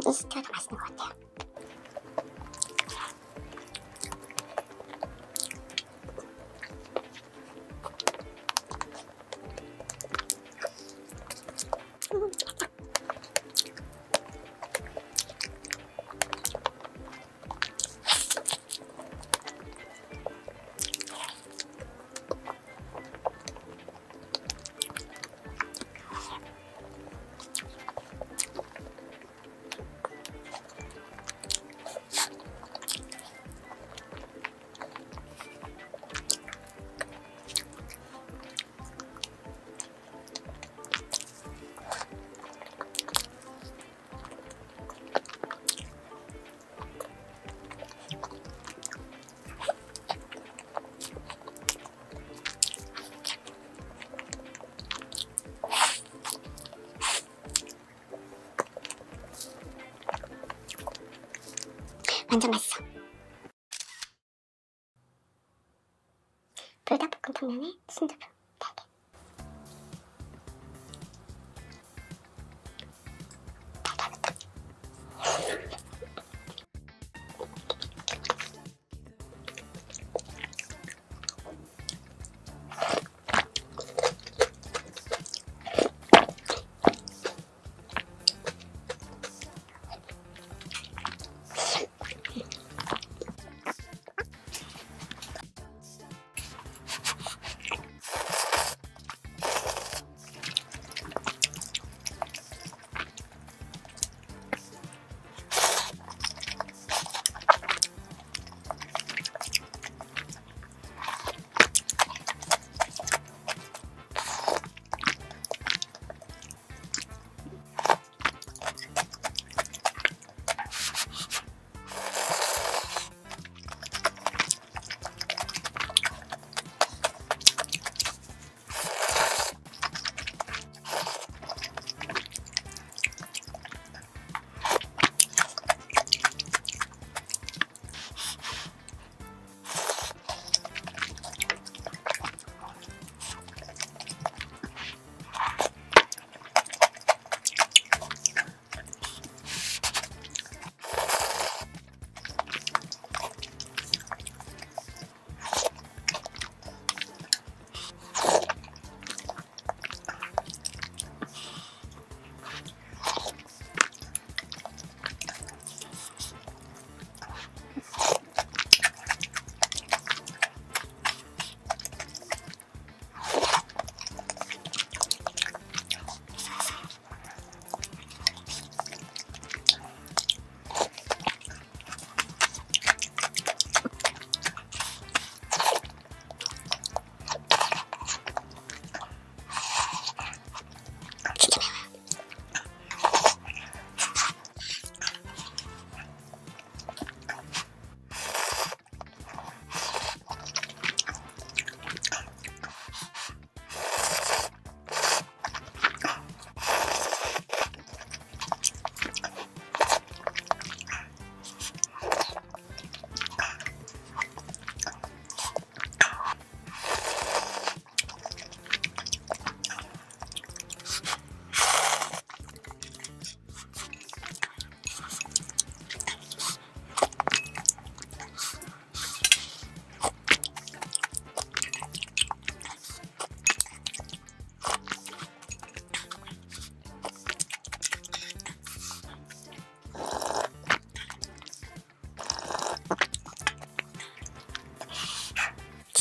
감기시켜도 맛있는 것 같아요. 완전 맛있어. 불닭볶음탕면에 순두부 달걀. 달걀부터.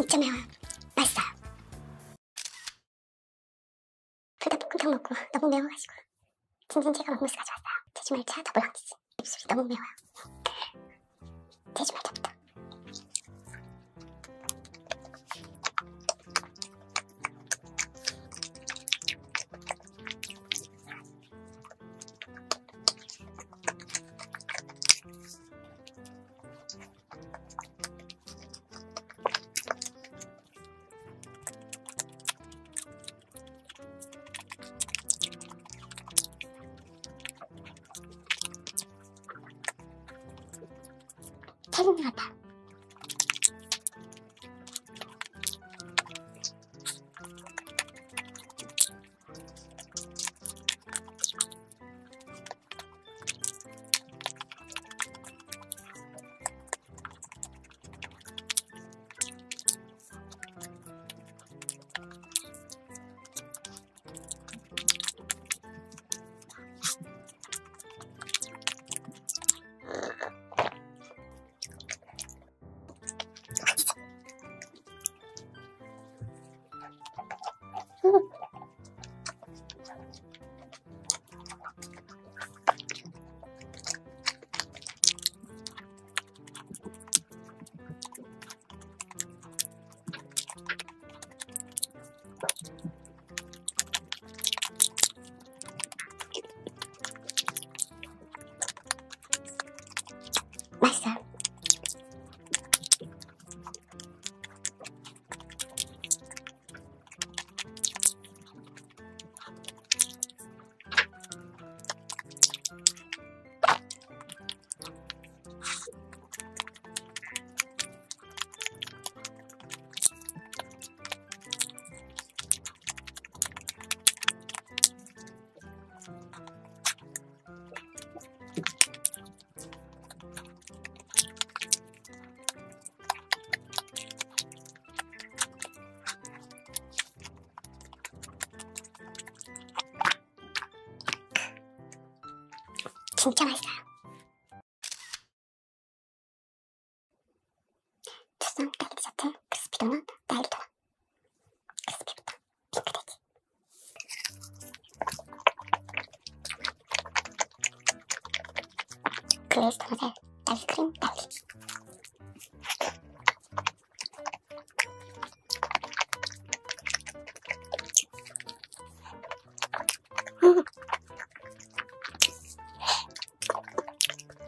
진짜 매워요. 맛있어요. 불닭볶음탕 먹고 너무 매워가지고 진진제가 먹물스 가져왔어요. 제주말차 더블랑치즈. 입술이 너무 매워요. 제주말차부터. 맛있는 것 같아. 진짜 맛있어요. 투썸 딸기 디저트 크리스피 도넛 딸기 도넛 크리스피부터 핑크 돼지 글레이스 도넛에 딸기 크림 딸기 요거트 생크림 달콤하게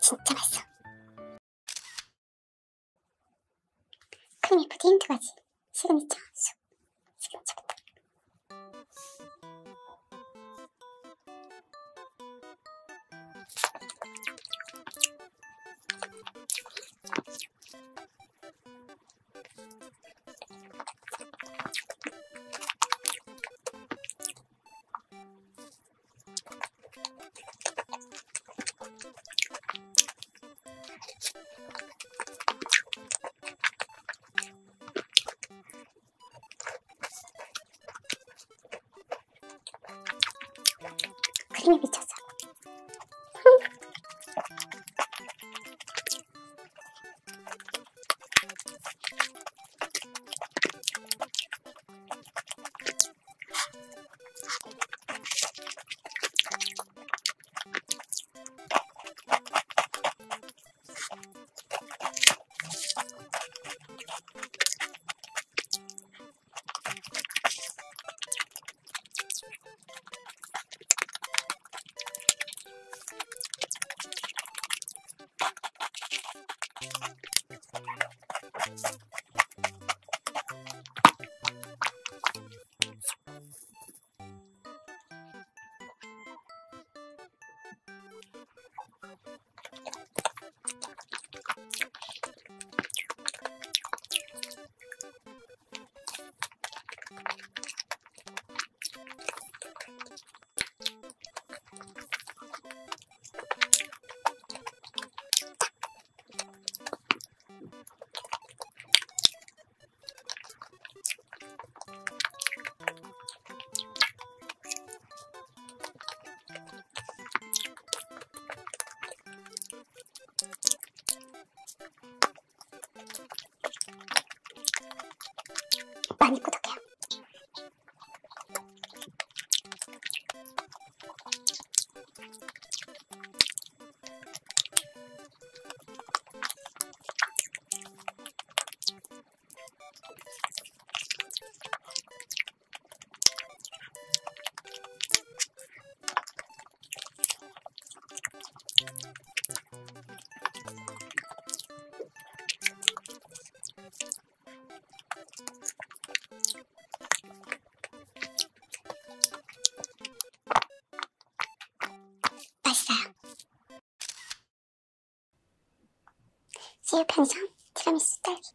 진짜 맛있어. 크림이 푸딩 두 가지 시그니처 쑥 시그니처 크림이 미쳤어. 많이 구독해요. 제육 편의점 티라미수 딸기.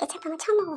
깨차빵을 처음 먹어요.